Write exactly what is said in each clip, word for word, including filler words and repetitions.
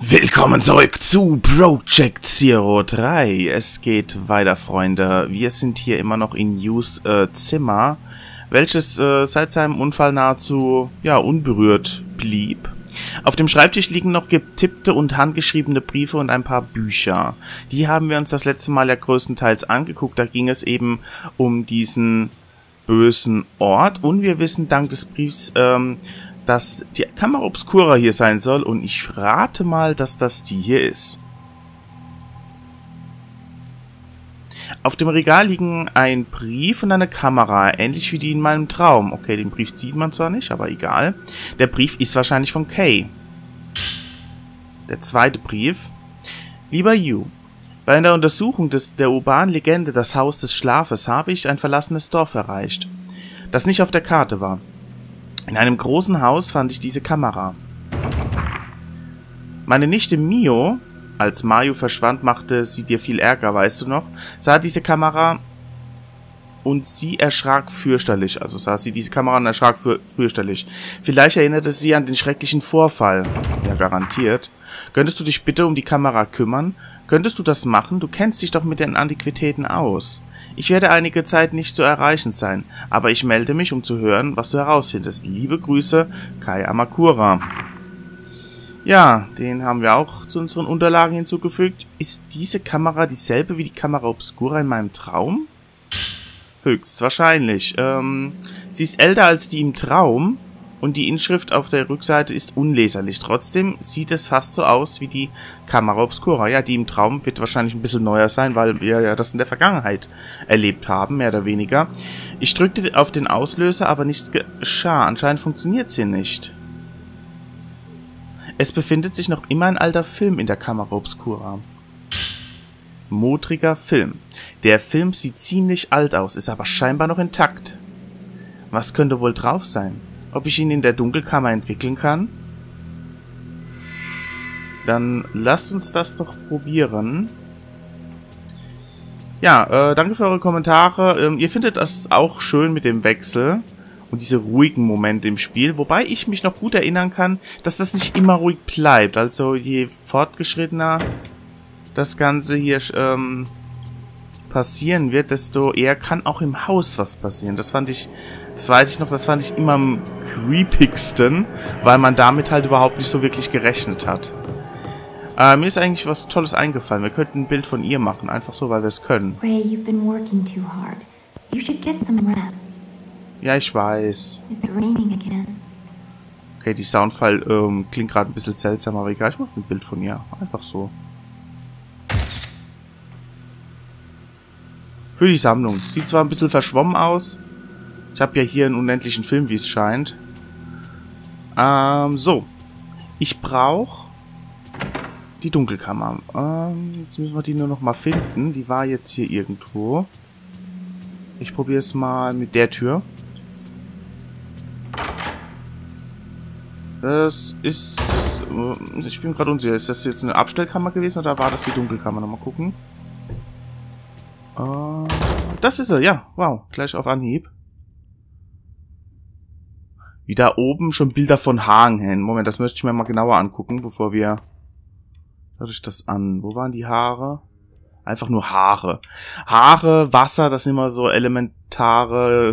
Willkommen zurück zu Project Zero drei. Es geht weiter, Freunde. Wir sind hier immer noch in Yus äh, Zimmer, welches äh, seit seinem Unfall nahezu ja unberührt blieb. Auf dem Schreibtisch liegen noch getippte und handgeschriebene Briefe und ein paar Bücher. Die haben wir uns das letzte Mal ja größtenteils angeguckt. Da ging es eben um diesen bösen Ort. Und wir wissen dank des Briefs, ähm, dass die Kamera Obscura hier sein soll, und ich rate mal, dass das die hier ist. Auf dem Regal liegen ein Brief und eine Kamera, ähnlich wie die in meinem Traum. Okay, den Brief sieht man zwar nicht, aber egal. Der Brief ist wahrscheinlich von Kay. Der zweite Brief. Lieber Yu, bei der Untersuchung des, der urbanen Legende Das Haus des Schlafes habe ich ein verlassenes Dorf erreicht, das nicht auf der Karte war. In einem großen Haus fand ich diese Kamera. Meine Nichte Mio, als Mario verschwand, machte sie dir viel Ärger, weißt du noch, sah diese Kamera und sie erschrak fürchterlich. Also sah sie diese Kamera und erschrak für, fürchterlich. Vielleicht erinnerte sie an den schrecklichen Vorfall. Ja, garantiert. Könntest du dich bitte um die Kamera kümmern? Könntest du das machen? Du kennst dich doch mit den Antiquitäten aus. Ich werde einige Zeit nicht zu erreichen sein, aber ich melde mich, um zu hören, was du herausfindest. Liebe Grüße, Kai Amakura. Ja, den haben wir auch zu unseren Unterlagen hinzugefügt. Ist diese Kamera dieselbe wie die Kamera Obscura in meinem Traum? Höchstwahrscheinlich. Ähm, sie ist älter als die im Traum und die Inschrift auf der Rückseite ist unleserlich. Trotzdem sieht es fast so aus wie die Kamera Obscura. Ja, die im Traum wird wahrscheinlich ein bisschen neuer sein, weil wir ja das in der Vergangenheit erlebt haben, mehr oder weniger. Ich drückte auf den Auslöser, aber nichts geschah. Anscheinend funktioniert sie nicht. Es befindet sich noch immer ein alter Film in der Kamera Obscura. Modriger Film. Der Film sieht ziemlich alt aus, ist aber scheinbar noch intakt. Was könnte wohl drauf sein? Ob ich ihn in der Dunkelkammer entwickeln kann? Dann lasst uns das doch probieren. Ja, äh, danke für eure Kommentare. Ähm, ihr findet das auch schön mit dem Wechsel und diese ruhigen Momente im Spiel. Wobei ich mich noch gut erinnern kann, dass das nicht immer ruhig bleibt. Also je fortgeschrittener das Ganze hier ähm, passieren wird, desto eher kann auch im Haus was passieren. Das fand ich, das weiß ich noch, das fand ich immer am creepigsten, weil man damit halt überhaupt nicht so wirklich gerechnet hat. Äh, mir ist eigentlich was Tolles eingefallen. Wir könnten ein Bild von ihr machen, einfach so, weil wir es können. Ja, ich weiß. Okay, die Soundfall ähm, klingt gerade ein bisschen seltsam, aber egal, ich mache ein Bild von ihr. Einfach so. Für die Sammlung. Sieht zwar ein bisschen verschwommen aus. Ich habe ja hier einen unendlichen Film, wie es scheint. Ähm, so. Ich brauche die Dunkelkammer. Ähm, jetzt müssen wir die nur noch mal finden. Die war jetzt hier irgendwo. Ich probiere es mal mit der Tür. Das ist... Das, ich bin gerade unsicher. Ist das jetzt eine Abstellkammer gewesen oder war das die Dunkelkammer? Nochmal gucken. Das ist er, ja. Wow, gleich auf Anhieb. Wie da oben schon Bilder von Haaren hängen. Moment, das möchte ich mir mal genauer angucken, bevor wir... Schaut euch das an. Wo waren die Haare? Einfach nur Haare. Haare, Wasser, das sind immer so elementare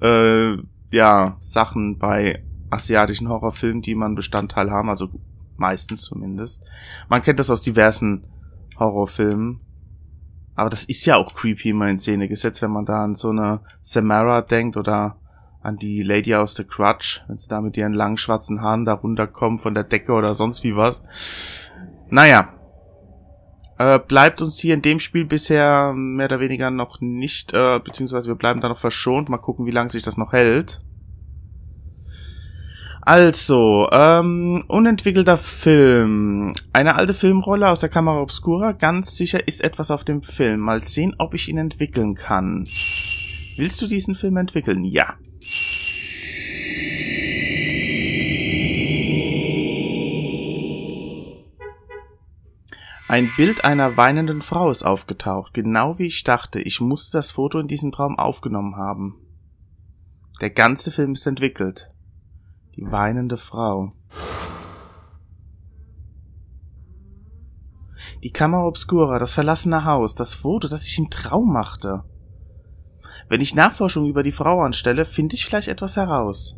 äh, ja, Sachen bei asiatischen Horrorfilmen, die immer einen Bestandteil haben. Also meistens zumindest. Man kennt das aus diversen Horrorfilmen. Aber das ist ja auch creepy immer in Szene gesetzt, wenn man da an so eine Samara denkt oder an die Lady aus The Grudge, wenn sie da mit ihren langen schwarzen Haaren da runterkommt von der Decke oder sonst wie was. Naja, äh, bleibt uns hier in dem Spiel bisher mehr oder weniger noch nicht, äh, beziehungsweise wir bleiben da noch verschont. Mal gucken, wie lange sich das noch hält. Also, ähm, unentwickelter Film. Eine alte Filmrolle aus der Kamera Obscura. Ganz sicher ist etwas auf dem Film. Mal sehen, ob ich ihn entwickeln kann. Willst du diesen Film entwickeln? Ja. Ein Bild einer weinenden Frau ist aufgetaucht. Genau wie ich dachte. Ich musste das Foto in diesem Traum aufgenommen haben. Der ganze Film ist entwickelt. Die weinende Frau. Die Kamera Obscura, das verlassene Haus, das Foto, das ich im Traum machte. Wenn ich Nachforschungen über die Frau anstelle, finde ich vielleicht etwas heraus.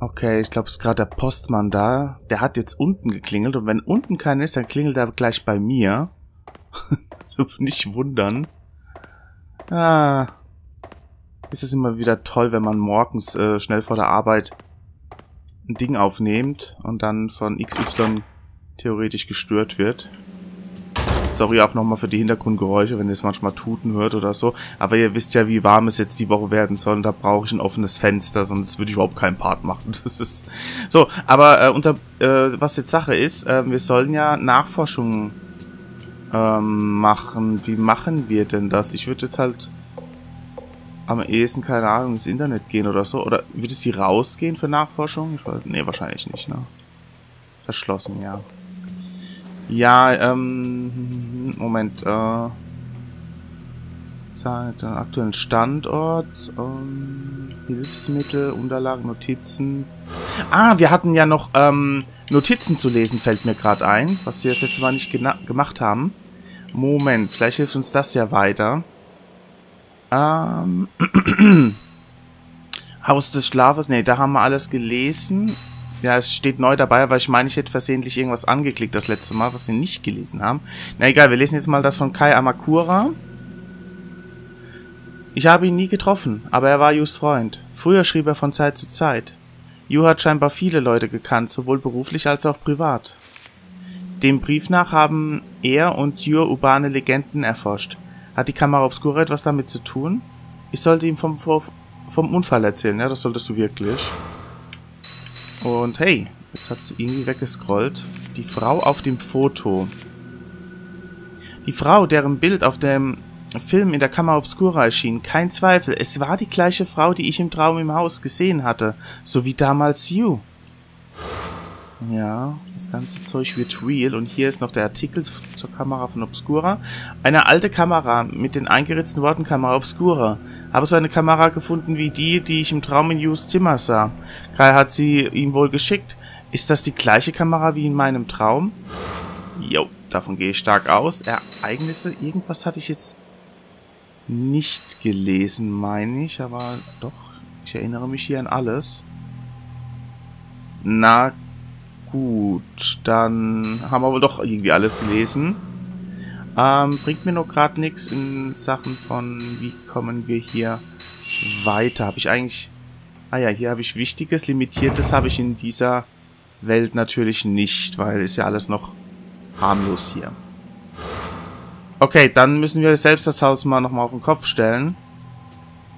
Okay, ich glaube, es ist gerade der Postmann da. Der hat jetzt unten geklingelt. Und wenn unten keiner ist, dann klingelt er gleich bei mir. Nicht wundern. Ah. Ist es immer wieder toll, wenn man morgens äh, schnell vor der Arbeit ein Ding aufnimmt und dann von X Y theoretisch gestört wird. Sorry auch nochmal für die Hintergrundgeräusche, wenn ihr es manchmal Tuten hört oder so. Aber ihr wisst ja, wie warm es jetzt die Woche werden soll. Und da brauche ich ein offenes Fenster, sonst würde ich überhaupt keinen Part machen. Das ist so, aber äh, unter, äh, was jetzt Sache ist, äh, wir sollen ja Nachforschungen ähm, machen. Wie machen wir denn das? Ich würde jetzt halt am ehesten, keine Ahnung, ins Internet gehen oder so. Oder würde es hier rausgehen für Nachforschung? Ich weiß, nee, wahrscheinlich nicht, ne? Verschlossen, ja. Ja, ähm, Moment, äh, Zeit, aktuellen Standort, ähm, Hilfsmittel, Unterlagen, Notizen. Ah, wir hatten ja noch, ähm, Notizen zu lesen, fällt mir gerade ein, was wir das letzte Mal nicht gemacht haben. Moment, vielleicht hilft uns das ja weiter. Ähm, Haus des Schlafes, nee, da haben wir alles gelesen. Ja, es steht neu dabei, weil ich meine, ich hätte versehentlich irgendwas angeklickt das letzte Mal, was wir nicht gelesen haben. Na egal, wir lesen jetzt mal das von Kai Amakura. Ich habe ihn nie getroffen, aber er war Yus Freund. Früher schrieb er von Zeit zu Zeit. Yu hat scheinbar viele Leute gekannt, sowohl beruflich als auch privat. Dem Brief nach haben er und Yu urbane Legenden erforscht. Hat die Kamera Obscura etwas damit zu tun? Ich sollte ihm vom, vom Unfall erzählen, ja, das solltest du wirklich. Und hey, jetzt hat sie irgendwie weggescrollt. Die Frau auf dem Foto. Die Frau, deren Bild auf dem Film in der Kamera Obscura erschien. Kein Zweifel, es war die gleiche Frau, die ich im Traum im Haus gesehen hatte. So wie damals Yu. Ja, das ganze Zeug wird real. Und hier ist noch der Artikel zur Kamera von Obscura. Eine alte Kamera mit den eingeritzten Worten Kamera Obscura. Habe so eine Kamera gefunden wie die, die ich im Traum in Yus Zimmer sah. Kai hat sie ihm wohl geschickt. Ist das die gleiche Kamera wie in meinem Traum? Jo, davon gehe ich stark aus. Ereignisse, irgendwas hatte ich jetzt nicht gelesen, meine ich. Aber doch, ich erinnere mich hier an alles. Na gut, dann haben wir wohl doch irgendwie alles gelesen. Ähm, bringt mir noch gerade nichts in Sachen von, wie kommen wir hier weiter? Habe ich eigentlich... Ah ja, hier habe ich Wichtiges, Limitiertes habe ich in dieser Welt natürlich nicht, weil ist ja alles noch harmlos hier. Okay, dann müssen wir selbst das Haus mal nochmal auf den Kopf stellen.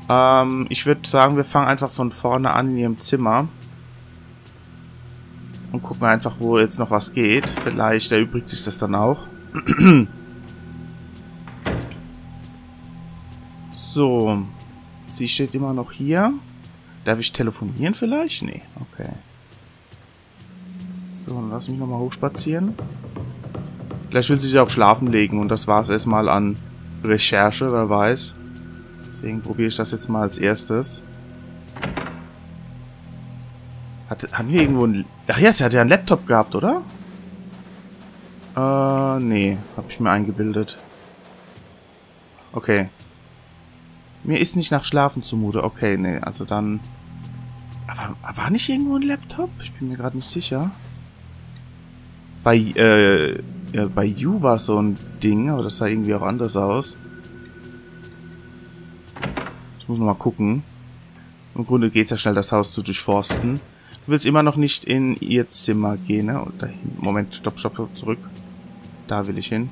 Ähm, ich würde sagen, wir fangen einfach von vorne an in ihrem Zimmer. Und gucken einfach, wo jetzt noch was geht. Vielleicht erübrigt sich das dann auch. So. Sie steht immer noch hier. Darf ich telefonieren vielleicht? Nee, okay. So, dann lass mich nochmal hochspazieren. Vielleicht will sie sich auch schlafen legen. Und das war es erstmal an Recherche, wer weiß. Deswegen probiere ich das jetzt mal als erstes. Hat, hatten wir irgendwo ein... Ach ja, sie hat ja einen Laptop gehabt, oder? Äh, nee. Hab ich mir eingebildet. Okay. Mir ist nicht nach Schlafen zumute. Okay, nee. Also dann... Aber war nicht irgendwo ein Laptop? Ich bin mir gerade nicht sicher. Bei, äh... äh bei Yu war es so ein Ding, aber das sah irgendwie auch anders aus. Ich muss nochmal gucken. Im Grunde geht es ja schnell, das Haus zu durchforsten. Du willst immer noch nicht in ihr Zimmer gehen, ne? Und dahin. Moment, stopp, stopp, stopp, zurück. Da will ich hin.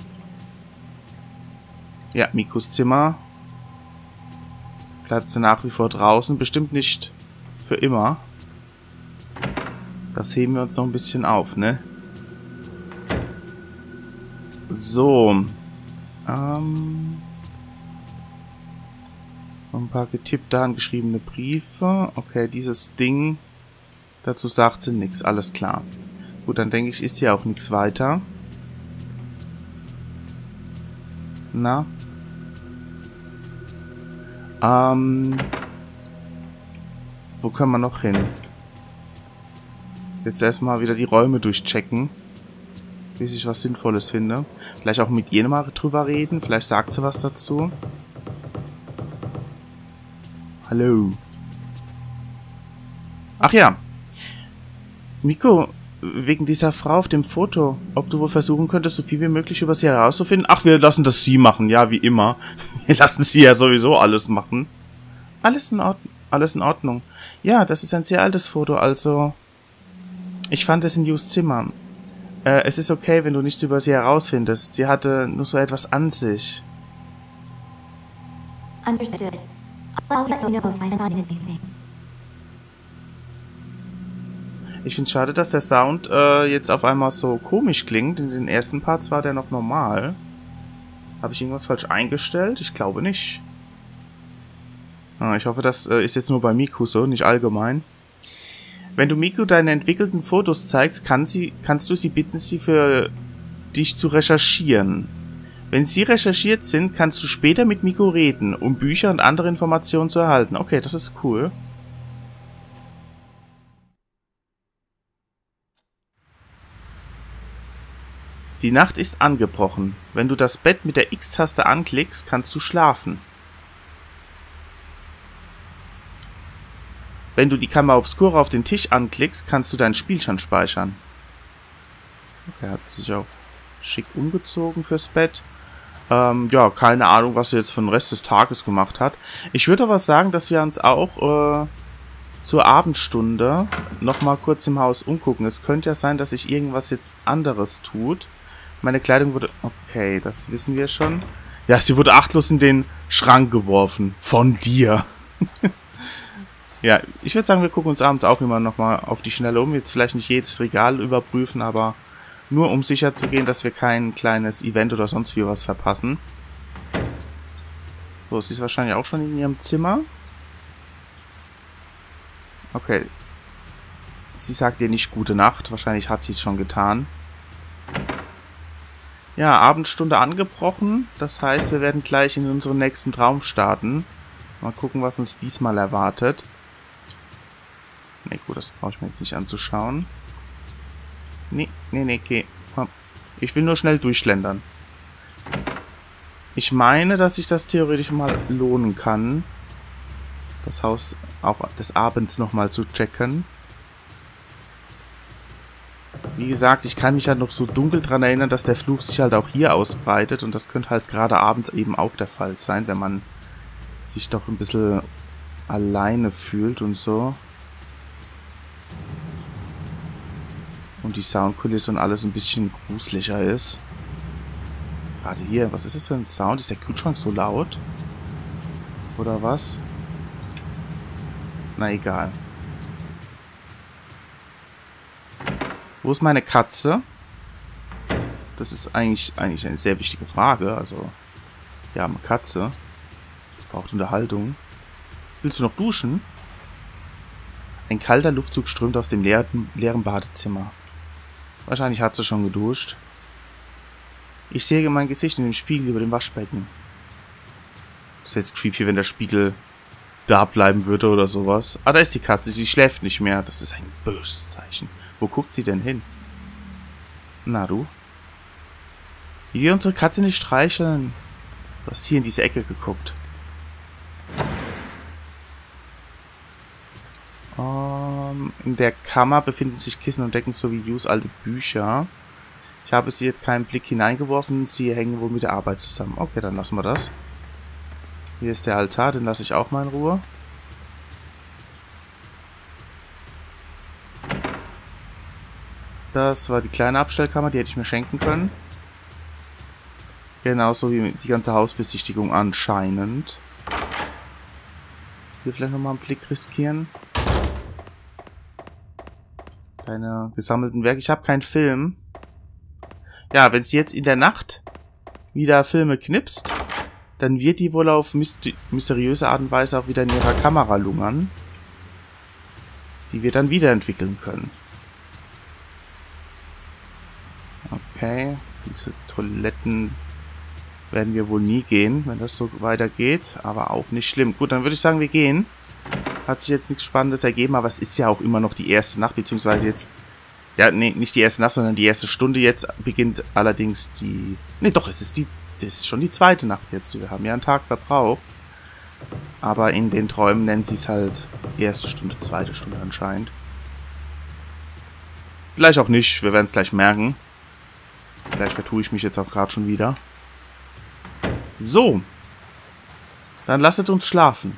Ja, Mikus Zimmer. Bleibt sie nach wie vor draußen. Bestimmt nicht für immer. Das heben wir uns noch ein bisschen auf, ne? So. Ähm... Ein paar getippte, angeschriebene Briefe. Okay, dieses Ding. Dazu sagt sie nichts. Alles klar. Gut, dann denke ich, ist hier auch nichts weiter. Na? Ähm. Wo können wir noch hin? Jetzt erstmal wieder die Räume durchchecken, bis ich was Sinnvolles finde. Vielleicht auch mit ihr mal drüber reden. Vielleicht sagt sie was dazu. Hallo. Ach ja. Miku, wegen dieser Frau auf dem Foto, ob du wohl versuchen könntest, so viel wie möglich über sie herauszufinden? Ach, wir lassen das sie machen, ja, wie immer. Wir lassen sie ja sowieso alles machen. Alles in Ordnung. Alles in Ordnung. Ja, das ist ein sehr altes Foto, also... Ich fand es in Yus Zimmer. Äh, es ist okay, wenn du nichts über sie herausfindest. Sie hatte nur so etwas an sich. Understood. Ich finde es schade, dass der Sound äh, jetzt auf einmal so komisch klingt. In den ersten Parts war der noch normal. Habe ich irgendwas falsch eingestellt? Ich glaube nicht. Ah, ich hoffe, das äh, ist jetzt nur bei Miku so, nicht allgemein. Wenn du Miku deine entwickelten Fotos zeigst, kann sie, kannst du sie bitten, sie für dich zu recherchieren. Wenn sie recherchiert sind, kannst du später mit Miku reden, um Bücher und andere Informationen zu erhalten. Okay, das ist cool. Die Nacht ist angebrochen. Wenn du das Bett mit der X-Taste anklickst, kannst du schlafen. Wenn du die Kamera Obscura auf den Tisch anklickst, kannst du deinen Spielstand speichern. Okay, hat sie sich auch schick umgezogen fürs Bett. Ähm, ja, keine Ahnung, was sie jetzt für den Rest des Tages gemacht hat. Ich würde aber sagen, dass wir uns auch äh, zur Abendstunde nochmal kurz im Haus umgucken. Es könnte ja sein, dass sich irgendwas jetzt anderes tut. Meine Kleidung wurde... Okay, das wissen wir schon. Ja, sie wurde achtlos in den Schrank geworfen. Von dir. Ja, ich würde sagen, wir gucken uns abends auch immer nochmal auf die Schnelle um. Jetzt vielleicht nicht jedes Regal überprüfen, aber nur um sicher zu gehen, dass wir kein kleines Event oder sonst wie was verpassen. So, sie ist wahrscheinlich auch schon in ihrem Zimmer. Okay. Sie sagt ihr nicht gute Nacht. Wahrscheinlich hat sie es schon getan. Ja, Abendstunde angebrochen. Das heißt, wir werden gleich in unseren nächsten Traum starten. Mal gucken, was uns diesmal erwartet. Ne, gut, das brauche ich mir jetzt nicht anzuschauen. Nee, nee, nee, geh. Komm. Ich will nur schnell durchschlendern. Ich meine, dass sich das theoretisch mal lohnen kann, das Haus auch des Abends nochmal zu checken. Wie gesagt, ich kann mich halt noch so dunkel dran erinnern, dass der Fluch sich halt auch hier ausbreitet. Und das könnte halt gerade abends eben auch der Fall sein, wenn man sich doch ein bisschen alleine fühlt und so. Und die Soundkulisse und alles ein bisschen gruseliger ist. Gerade hier, was ist das für ein Sound? Ist der Kühlschrank so laut? Oder was? Na egal. Wo ist meine Katze? Das ist eigentlich, eigentlich eine sehr wichtige Frage. Also, wir haben eine Katze. Die braucht Unterhaltung. Willst du noch duschen? Ein kalter Luftzug strömt aus dem leeren, leeren Badezimmer. Wahrscheinlich hat sie schon geduscht. Ich sehe mein Gesicht in dem Spiegel über dem Waschbecken. Das wäre jetzt creepy, wenn der Spiegel da bleiben würde oder sowas. Ah, da ist die Katze. Sie schläft nicht mehr. Das ist ein böses Zeichen. Wo guckt sie denn hin? Na, du? Wie wir unsere Katze nicht streicheln. Du hast hier in diese Ecke geguckt. Um, in der Kammer befinden sich Kissen und Decken sowie Yus alte Bücher. Ich habe sie jetzt keinen Blick hineingeworfen. Sie hängen wohl mit der Arbeit zusammen. Okay, dann lassen wir das. Hier ist der Altar, den lasse ich auch mal in Ruhe. Das war die kleine Abstellkammer, die hätte ich mir schenken können. Genauso wie die ganze Hausbesichtigung anscheinend. Hier vielleicht nochmal einen Blick riskieren. Deine gesammelten Werke. Ich habe keinen Film. Ja, wenn sie jetzt in der Nacht wieder Filme knipst, dann wird die wohl auf mysteri mysteriöse Art und Weise auch wieder in ihrer Kamera lungern. Die wir dann wiederentwickeln können. Okay. Diese Toiletten werden wir wohl nie gehen, wenn das so weitergeht. Aber auch nicht schlimm. Gut, dann würde ich sagen, wir gehen. Hat sich jetzt nichts Spannendes ergeben, aber es ist ja auch immer noch die erste Nacht, beziehungsweise jetzt Ja, nee, nicht die erste Nacht, sondern die erste Stunde. Jetzt beginnt allerdings die... Nee, doch, es ist die... Das ist schon die zweite Nacht jetzt. Wir haben ja einen Tag verbraucht. Aber in den Träumen nennen sie es halt erste Stunde, zweite Stunde anscheinend. Vielleicht auch nicht. Wir werden es gleich merken. Vielleicht vertue ich mich jetzt auch gerade schon wieder. So. Dann lasst uns schlafen.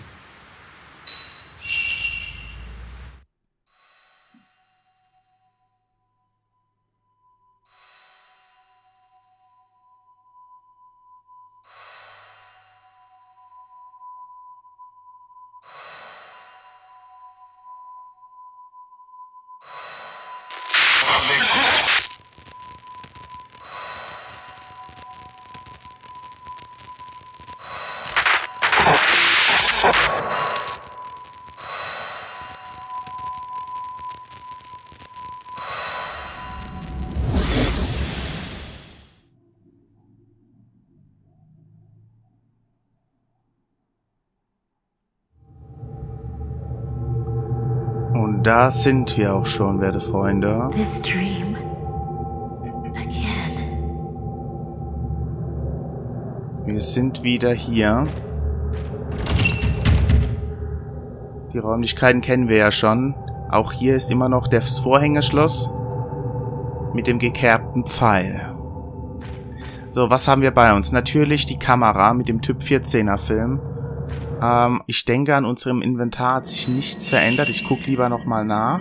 Und da sind wir auch schon, werte Freunde. This dream again. Wir sind wieder hier. Die Räumlichkeiten kennen wir ja schon. Auch hier ist immer noch das Vorhängeschloss mit dem gekerbten Pfeil. So, was haben wir bei uns? Natürlich die Kamera mit dem Typ vierzehner Film. Ähm, ich denke, an unserem Inventar hat sich nichts verändert. Ich gucke lieber nochmal nach.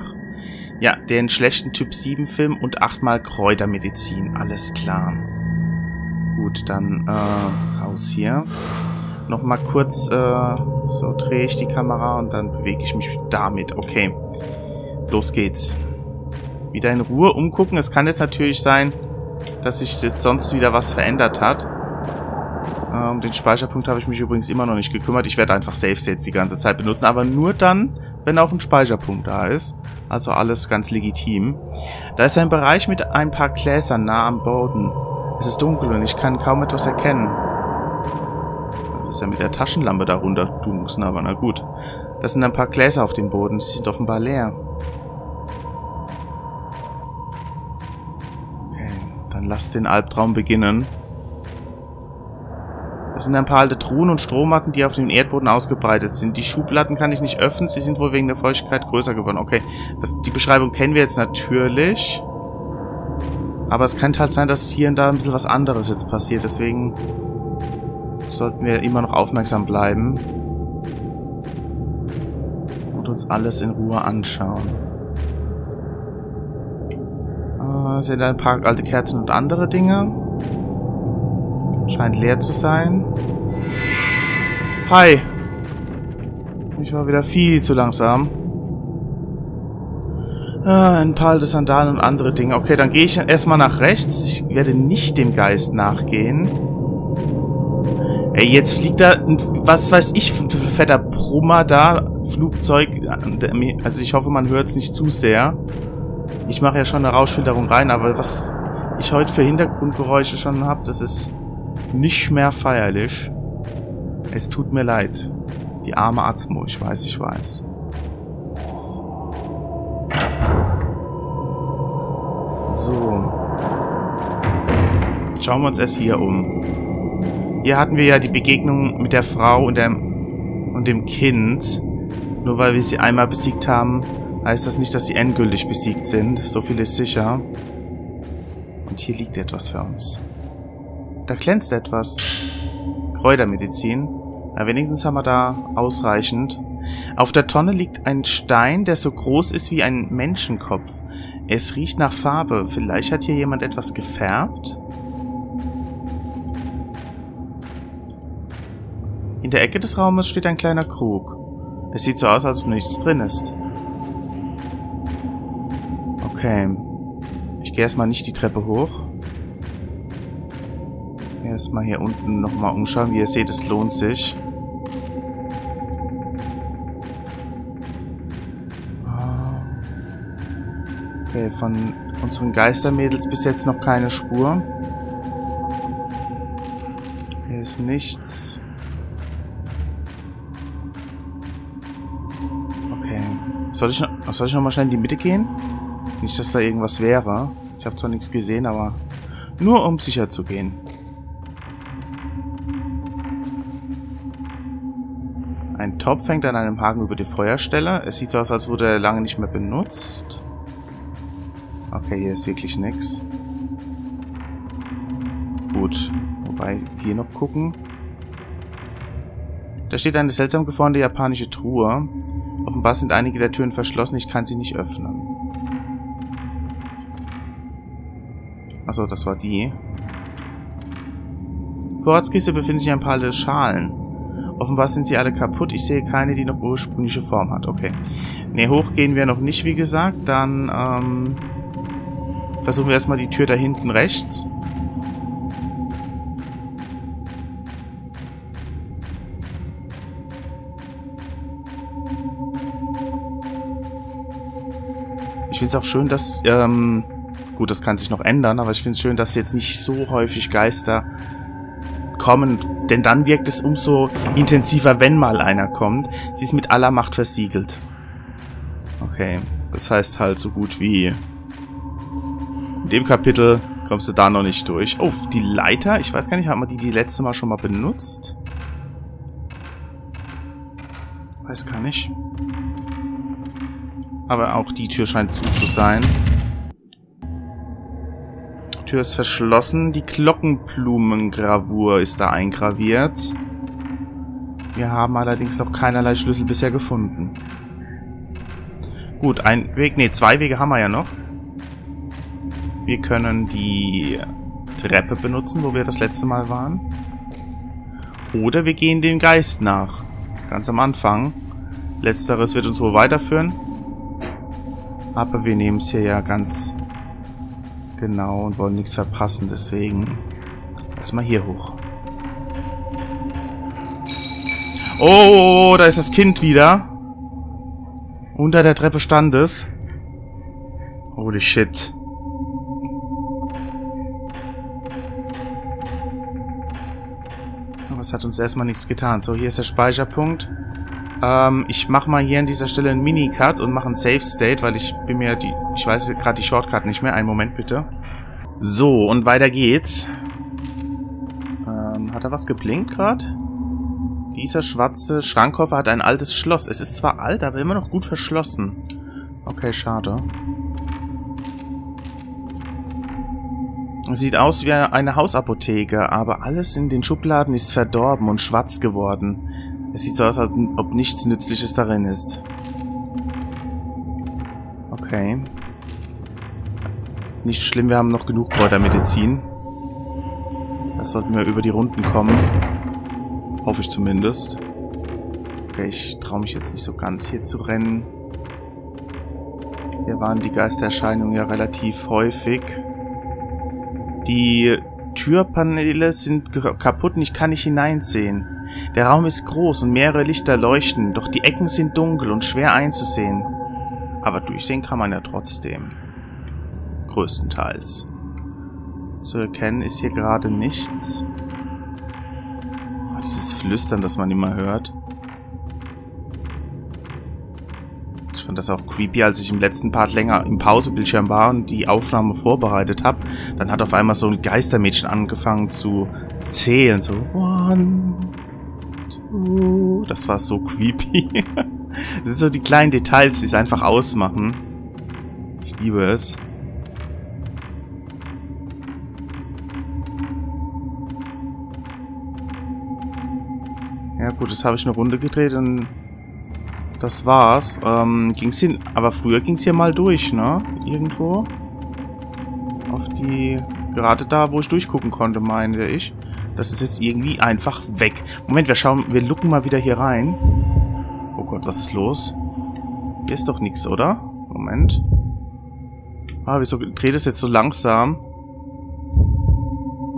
Ja, den schlechten Typ sieben Film und achtmal Kräutermedizin. Alles klar. Gut, dann äh, raus hier. Nochmal kurz, äh, so drehe ich die Kamera und dann bewege ich mich damit. Okay, los geht's. Wieder in Ruhe umgucken. Es kann jetzt natürlich sein, dass sich jetzt sonst wieder was verändert hat. Um den Speicherpunkt habe ich mich übrigens immer noch nicht gekümmert. Ich werde einfach Save-States die ganze Zeit benutzen, aber nur dann, wenn auch ein Speicherpunkt da ist. Also alles ganz legitim. Da ist ein Bereich mit ein paar Gläsern nah am Boden. Es ist dunkel und ich kann kaum etwas erkennen. Das ist ja mit der Taschenlampe darunter dunkeln, aber na gut. Das sind ein paar Gläser auf dem Boden. Sie sind offenbar leer. Okay, dann lass den Albtraum beginnen. Das sind ein paar alte Truhen und Strohmatten, die auf dem Erdboden ausgebreitet sind. Die Schubladen kann ich nicht öffnen, sie sind wohl wegen der Feuchtigkeit größer geworden. Okay, das, die Beschreibung kennen wir jetzt natürlich. Aber es kann halt sein, dass hier und da ein bisschen was anderes jetzt passiert. Deswegen sollten wir immer noch aufmerksam bleiben. Und uns alles in Ruhe anschauen. Äh, sind ein paar alte Kerzen und andere Dinge. Scheint leer zu sein. Hi! Ich war wieder viel zu langsam. Ah, ein paar alte Sandalen und andere Dinge. Okay, dann gehe ich erstmal nach rechts. Ich werde nicht dem Geist nachgehen. Ey, jetzt fliegt da ein, was weiß ich, fetter Brummer da. Flugzeug. Also ich hoffe, man hört es nicht zu sehr. Ich mache ja schon eine Rauschfilterung rein, aber was ich heute für Hintergrundgeräusche schon habe, das ist... nicht mehr feierlich. Es tut mir leid. Die arme Atmo, ich weiß, ich weiß. So. Schauen wir uns erst hier um. Hier hatten wir ja die Begegnung mit der Frau und dem, und dem Kind. Nur weil wir sie einmal besiegt haben, heißt das nicht, dass sie endgültig besiegt sind. So viel ist sicher. Und hier liegt etwas für uns. Da glänzt etwas. Kräutermedizin. Na, wenigstens haben wir da ausreichend. Auf der Tonne liegt ein Stein, der so groß ist wie ein Menschenkopf. Es riecht nach Farbe. Vielleicht hat hier jemand etwas gefärbt? In der Ecke des Raumes steht ein kleiner Krug. Es sieht so aus, als ob nichts drin ist. Okay. Ich gehe erstmal nicht die Treppe hoch. Erstmal hier unten nochmal umschauen. Wie ihr seht, es lohnt sich. Okay, von unseren Geistermädels bis jetzt noch keine Spur. Hier ist nichts. Okay. Soll ich, soll ich nochmal schnell in die Mitte gehen? Nicht, dass da irgendwas wäre. Ich habe zwar nichts gesehen, aber nur um sicher zu gehen. Ein Topf hängt an einem Haken über die Feuerstelle. Es sieht so aus, als wurde er lange nicht mehr benutzt. Okay, hier ist wirklich nichts. Gut. Wobei, hier noch gucken. Da steht eine seltsam gefrorene japanische Truhe. Offenbar sind einige der Türen verschlossen. Ich kann sie nicht öffnen. Achso, das war die. Vor Ortskiste befinden sich ein paar alte Schalen. Offenbar sind sie alle kaputt. Ich sehe keine, die noch ursprüngliche Form hat. Okay. Ne, hoch gehen wir noch nicht, wie gesagt. Dann ähm, versuchen wir erstmal die Tür da hinten rechts. Ich finde es auch schön, dass... Ähm, gut, das kann sich noch ändern, aber ich finde es schön, dass jetzt nicht so häufig Geister kommen. Denn dann wirkt es umso intensiver, wenn mal einer kommt. Sie ist mit aller Macht versiegelt. Okay, das heißt halt so gut wie... In dem Kapitel kommst du da noch nicht durch. Oh, die Leiter. Ich weiß gar nicht, hat man die die letzte Mal schon mal benutzt? Weiß gar nicht. Aber auch die Tür scheint zu zu sein. Die Tür ist verschlossen. Die Glockenblumengravur ist da eingraviert. Wir haben allerdings noch keinerlei Schlüssel bisher gefunden. Gut, ein Weg... Ne, zwei Wege haben wir ja noch. Wir können die Treppe benutzen, wo wir das letzte Mal waren. Oder wir gehen dem Geist nach. Ganz am Anfang. Letzteres wird uns wohl weiterführen. Aber wir nehmen es hier ja ganz genau und wollen nichts verpassen, deswegen erstmal hier hoch. Oh, da ist das Kind wieder. Unter der Treppe stand es. Holy shit. Aber es hat uns erstmal nichts getan. So, hier ist der Speicherpunkt. Ähm, ich mache mal hier an dieser Stelle einen Minicut und mache einen Safe State, weil ich bin mir die... Ich weiß gerade die Shortcut nicht mehr. Einen Moment bitte. So, und weiter geht's. Ähm, hat er was geblinkt gerade? Dieser schwarze Schrankkoffer hat ein altes Schloss. Es ist zwar alt, aber immer noch gut verschlossen. Okay, schade. Sieht aus wie eine Hausapotheke, aber alles in den Schubladen ist verdorben und schwarz geworden. Es sieht so aus, als ob nichts Nützliches darin ist. Okay. Nicht schlimm, wir haben noch genug Kräutermedizin. Das sollten wir über die Runden kommen. Hoffe ich zumindest. Okay, ich traue mich jetzt nicht so ganz hier zu rennen. Hier waren die Geistererscheinungen ja relativ häufig. Die Türpaneele sind kaputt und ich kann nicht hineinsehen. Der Raum ist groß und mehrere Lichter leuchten, doch die Ecken sind dunkel und schwer einzusehen. Aber durchsehen kann man ja trotzdem. Größtenteils. Zu erkennen ist hier gerade nichts. Oh, dieses Flüstern, das man immer hört. Ich fand das auch creepy, als ich im letzten Part länger im Pausebildschirm war und die Aufnahme vorbereitet habe. Dann hat auf einmal so ein Geistermädchen angefangen zu zählen. So, one... Das war so creepy. Das sind so die kleinen Details, die es einfach ausmachen. Ich liebe es. Ja gut, jetzt habe ich eine Runde gedreht und das war's. Ähm, ging's hin, aber früher ging es hier mal durch, ne? Irgendwo. Auf die... Gerade da, wo ich durchgucken konnte, meine ich. Das ist jetzt irgendwie einfach weg. Moment, wir schauen, wir gucken mal wieder hier rein. Oh Gott, was ist los? Hier ist doch nichts, oder? Moment. Ah, wieso dreht es jetzt so langsam?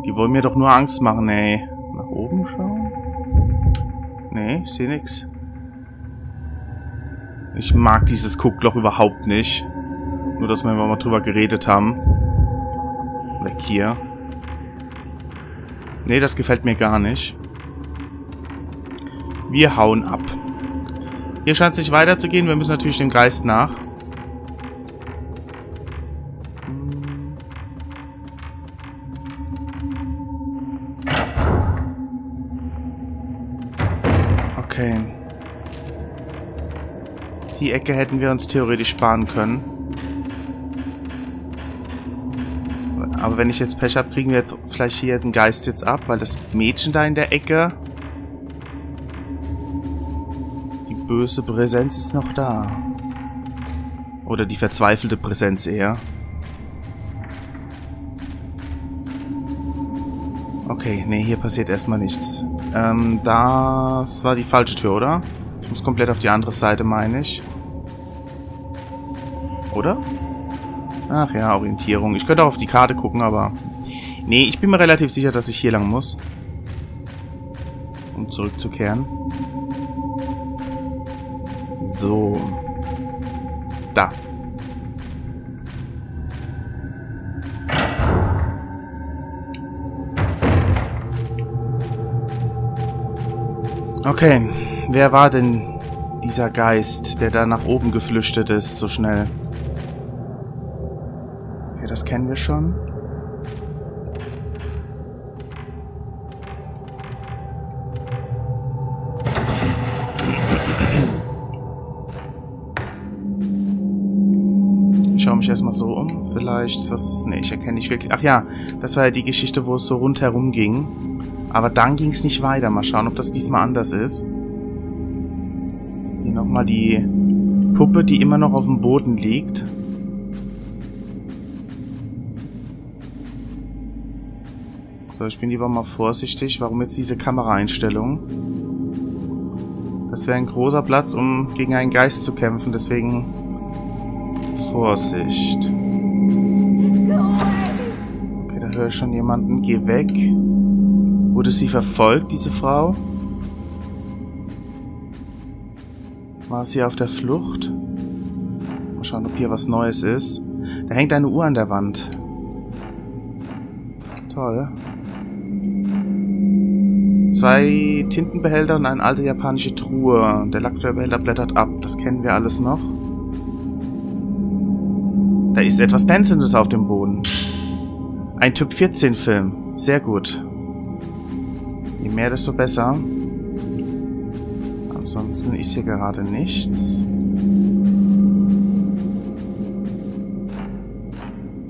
Die wollen mir doch nur Angst machen, ey. Nach oben schauen? Nee, ich sehe nichts. Ich mag dieses Guckloch überhaupt nicht. Nur, dass wir mal drüber geredet haben. Weg hier. Nee, das gefällt mir gar nicht. Wir hauen ab. Hier scheint es nicht weiterzugehen. Wir müssen natürlich dem Geist nach. Okay. Die Ecke hätten wir uns theoretisch sparen können. Aber wenn ich jetzt Pech habe, kriegen wir jetzt vielleicht hier den Geist jetzt ab, weil das Mädchen da in der Ecke... Die böse Präsenz ist noch da. Oder die verzweifelte Präsenz eher. Okay, nee, hier passiert erstmal nichts. Ähm, das war die falsche Tür, oder? Ich muss komplett auf die andere Seite, meine ich. Oder? Ach ja, Orientierung. Ich könnte auch auf die Karte gucken, aber... Nee, ich bin mir relativ sicher, dass ich hier lang muss. Um zurückzukehren. So. Da. Okay. Wer war denn dieser Geist, der da nach oben geflüchtet ist, so schnell? Das kennen wir schon. Ich schaue mich erstmal so um. Vielleicht was... Ne, ich erkenne nicht wirklich... Ach ja, das war ja die Geschichte, wo es so rundherum ging. Aber dann ging es nicht weiter. Mal schauen, ob das diesmal anders ist. Hier nochmal die Puppe, die immer noch auf dem Boden liegt. So, ich bin lieber mal vorsichtig. Warum jetzt diese Kameraeinstellung? Das wäre ein großer Platz, um gegen einen Geist zu kämpfen. Deswegen... Vorsicht. Okay, da höre ich schon jemanden. Geh weg. Wurde sie verfolgt, diese Frau? War sie auf der Flucht? Mal schauen, ob hier was Neues ist. Da hängt eine Uhr an der Wand. Toll. Zwei Tintenbehälter und eine alte japanische Truhe. Der Lackbehälter blättert ab. Das kennen wir alles noch. Da ist etwas Tänzendes auf dem Boden. Ein Typ vierzehn Film. Sehr gut. Je mehr, desto besser. Ansonsten ist hier gerade nichts.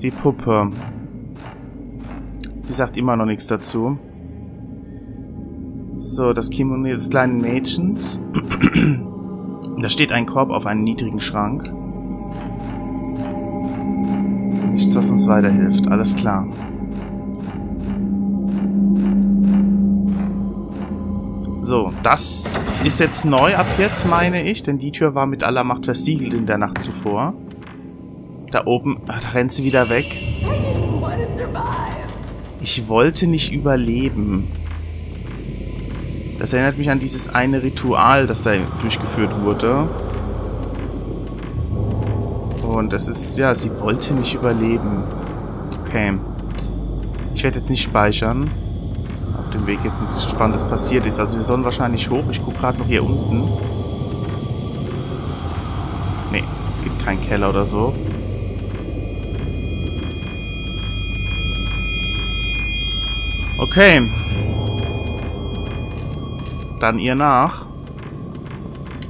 Die Puppe. Sie sagt immer noch nichts dazu. So, das Kimono des kleinen Mädchens. Da steht ein Korb auf einem niedrigen Schrank. Nichts, was uns weiterhilft. Alles klar. So, das ist jetzt neu ab jetzt, meine ich. Denn die Tür war mit aller Macht versiegelt in der Nacht zuvor. Da oben... Ach, da rennt sie wieder weg. Ich wollte nicht überleben. Das erinnert mich an dieses eine Ritual, das da durchgeführt wurde. Und das ist... Ja, sie wollte nicht überleben. Okay. Ich werde jetzt nicht speichern. Auf dem Weg jetzt nichts Spannendes passiert ist. Also wir sollen wahrscheinlich hoch. Ich gucke gerade noch hier unten. Nee, es gibt keinen Keller oder so. Okay. Dann ihr nach.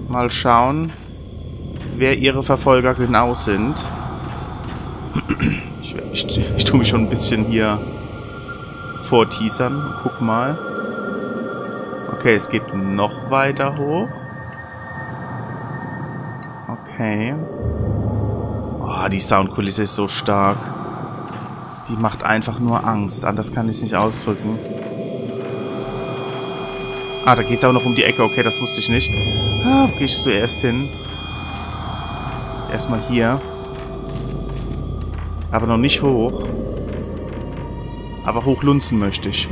Mal schauen, wer ihre Verfolger genau sind. Ich, ich, ich tue mich schon ein bisschen hier vorteasern. Guck mal. Okay, es geht noch weiter hoch. Okay. Oh, die Soundkulisse ist so stark. Die macht einfach nur Angst. Anders kann ich es nicht ausdrücken. Ah, da geht es auch noch um die Ecke. Okay, das wusste ich nicht. Ah, wo gehe ich zuerst hin? Erstmal hier. Aber noch nicht hoch. Aber hochlunzen möchte ich.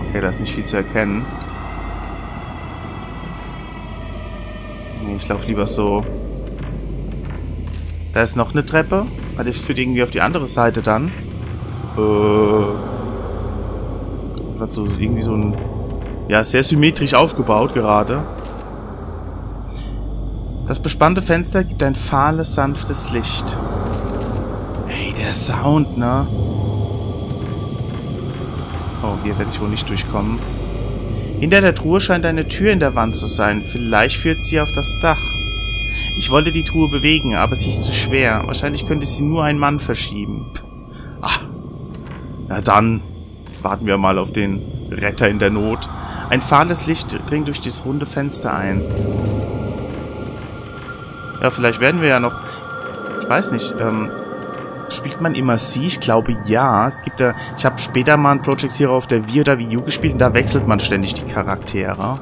Okay, da ist nicht viel zu erkennen. Nee, ich laufe lieber so. Da ist noch eine Treppe. Warte, ich führt irgendwie auf die andere Seite dann. Äh... Hat so irgendwie so ein... Ja, sehr symmetrisch aufgebaut gerade. Das bespannte Fenster gibt ein fahles, sanftes Licht. Der Sound, ne? Oh, hier werde ich wohl nicht durchkommen. Hinter der Truhe scheint eine Tür in der Wand zu sein. Vielleicht führt sie auf das Dach. Ich wollte die Truhe bewegen, aber sie ist zu schwer. Wahrscheinlich könnte sie nur ein Mann verschieben. Ah, na dann warten wir mal auf den Retter in der Not. Ein fahles Licht dringt durch das runde Fenster ein. Ja, vielleicht werden wir ja noch... Ich weiß nicht, ähm... Spielt man immer sie? Ich glaube, ja. Es gibt ja... Ich habe später mal ein Project Zero auf der Wii oder Wii U gespielt und da wechselt man ständig die Charaktere.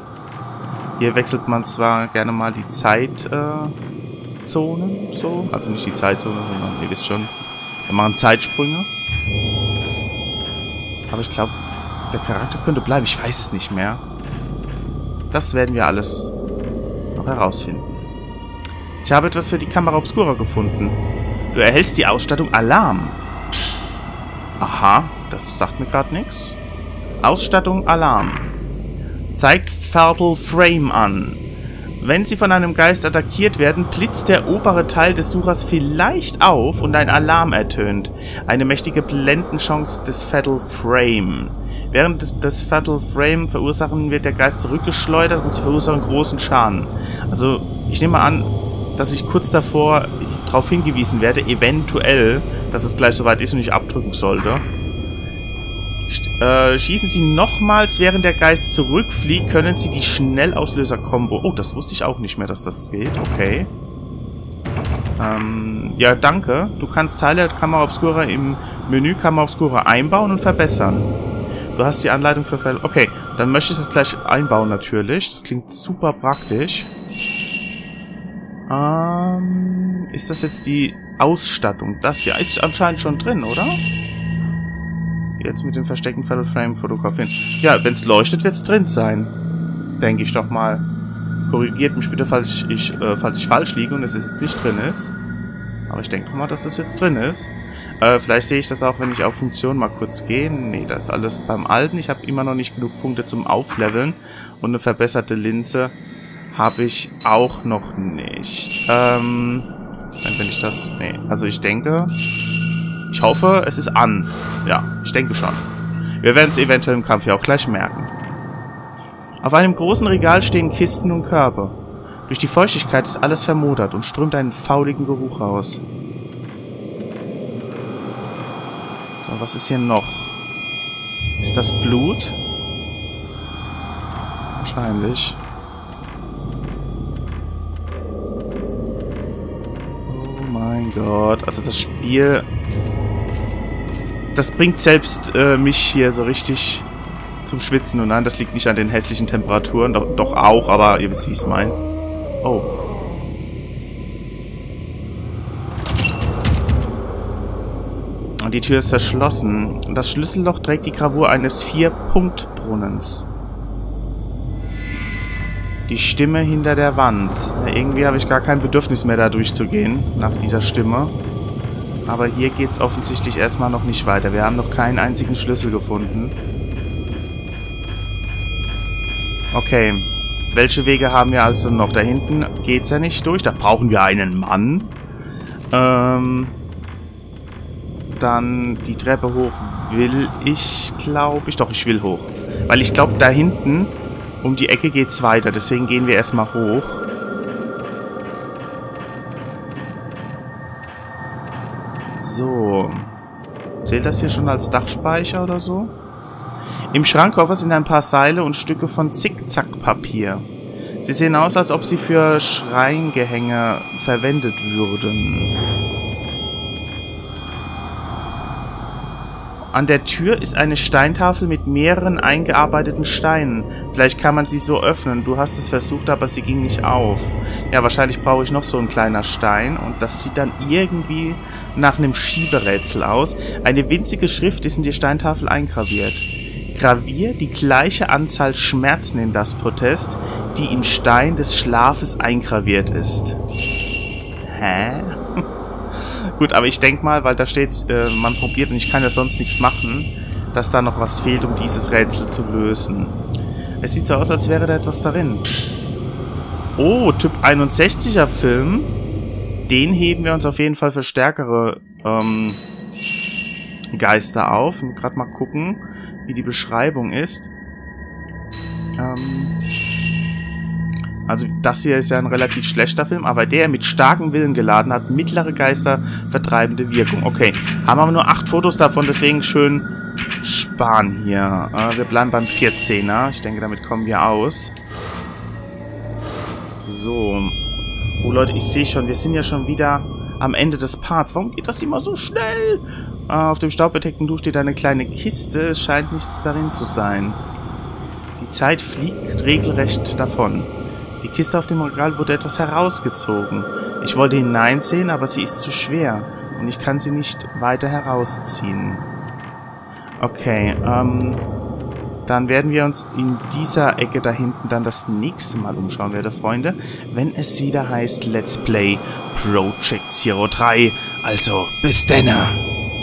Hier wechselt man zwar gerne mal die Zeitzonen, äh, so. Also nicht die Zeitzone, sondern ihr wisst schon. Wir machen Zeitsprünge. Aber ich glaube, der Charakter könnte bleiben. Ich weiß es nicht mehr. Das werden wir alles noch herausfinden. Ich habe etwas für die Kamera Obscura gefunden. Du erhältst die Ausstattung Alarm. Aha, das sagt mir gerade nichts. Ausstattung Alarm. Zeigt Fatal Frame an. Wenn sie von einem Geist attackiert werden, blitzt der obere Teil des Suchers vielleicht auf und ein Alarm ertönt. Eine mächtige Blendenchance des Fatal Frame. Während des, des Fatal Frame verursachen wird der Geist zurückgeschleudert und sie verursachen großen Schaden. Also, ich nehme mal an, dass ich kurz davor darauf hingewiesen werde, eventuell, dass es gleich soweit ist und ich abdrücken sollte. Sch äh, schießen Sie nochmals, während der Geist zurückfliegt, können Sie die Schnellauslöser-Kombo... Oh, das wusste ich auch nicht mehr, dass das geht. Okay. Ähm, ja, danke. Du kannst Teile der Kamera Obscura im Menü Kamera Obscura einbauen und verbessern. Du hast die Anleitung für... Ver okay, dann möchte ich es gleich einbauen natürlich. Das klingt super praktisch. Ähm, ist das jetzt die Ausstattung? Das hier ist anscheinend schon drin, oder? Jetzt mit dem versteckten Fatal Frame fotografieren. Ja, wenn es leuchtet, wird es drin sein. Denke ich doch mal. Korrigiert mich bitte, falls ich, ich, äh, falls ich falsch liege und es jetzt nicht drin ist. Aber ich denke doch mal, dass das jetzt drin ist. Äh, vielleicht sehe ich das auch, wenn ich auf Funktion mal kurz gehe. Nee, das ist alles beim Alten. Ich habe immer noch nicht genug Punkte zum Aufleveln. Und eine verbesserte Linse habe ich auch noch nicht. Ähm, dann bin ich das... Nee, also ich denke... Ich hoffe, es ist an. Ja, ich denke schon. Wir werden es eventuell im Kampf ja auch gleich merken. Auf einem großen Regal stehen Kisten und Körbe. Durch die Feuchtigkeit ist alles vermodert und strömt einen fauligen Geruch aus. So, was ist hier noch? Ist das Blut? Wahrscheinlich. Oh mein Gott. Also das Spiel... Das bringt selbst äh, mich hier so richtig zum Schwitzen. Und nein, das liegt nicht an den hässlichen Temperaturen. Doch, doch auch, aber ihr wisst, wie ich es meine. Oh. Und die Tür ist verschlossen. Das Schlüsselloch trägt die Gravur eines Vier-Punkt-Brunnens. Die Stimme hinter der Wand. Na, irgendwie habe ich gar kein Bedürfnis mehr, da durchzugehen, nach dieser Stimme. Aber hier geht es offensichtlich erstmal noch nicht weiter. Wir haben noch keinen einzigen Schlüssel gefunden. Okay. Welche Wege haben wir also noch? Da hinten geht's ja nicht durch. Da brauchen wir einen Mann. Ähm. Dann die Treppe hoch will ich, glaube ich. Doch, ich will hoch. Weil ich glaube, da hinten um die Ecke geht's weiter. Deswegen gehen wir erstmal hoch. So. Zählt das hier schon als Dachspeicher oder so? Im Schrankkoffer sind ein paar Seile und Stücke von Zickzackpapier. Sie sehen aus, als ob sie für Schreingehänge verwendet würden. An der Tür ist eine Steintafel mit mehreren eingearbeiteten Steinen. Vielleicht kann man sie so öffnen. Du hast es versucht, aber sie ging nicht auf. Ja, wahrscheinlich brauche ich noch so einen kleinen Stein. Und das sieht dann irgendwie nach einem Schieberätsel aus. Eine winzige Schrift ist in die Steintafel eingraviert. Gravier die gleiche Anzahl Schmerzen in das Protest, die im Stein des Schlafes eingraviert ist. Hä? Gut, aber ich denke mal, weil da steht, äh, man probiert und ich kann ja sonst nichts machen, dass da noch was fehlt, um dieses Rätsel zu lösen. Es sieht so aus, als wäre da etwas darin. Oh, Typ einundsechziger Film. Den heben wir uns auf jeden Fall für stärkere ähm, Geister auf. Und gerade mal gucken, wie die Beschreibung ist. Ähm also das hier ist ja ein relativ schlechter Film, aber der mit starkem Willen geladen hat, mittlere Geister, vertreibende Wirkung. Okay, haben aber nur acht Fotos davon, deswegen schön sparen hier. Äh, wir bleiben beim vierzehner. Ich denke, damit kommen wir aus. So. Oh Leute, ich sehe schon, wir sind ja schon wieder am Ende des Parts. Warum geht das immer so schnell? Äh, auf dem staubbedeckten Dusch steht eine kleine Kiste. Es scheint nichts darin zu sein. Die Zeit fliegt regelrecht davon. Die Kiste auf dem Regal wurde etwas herausgezogen. Ich wollte hineinsehen, aber sie ist zu schwer. Und ich kann sie nicht weiter herausziehen. Okay, ähm... dann werden wir uns in dieser Ecke da hinten dann das nächste Mal umschauen, werte Freunde, wenn es wieder heißt Let's Play Project Zero drei. Also, bis denne!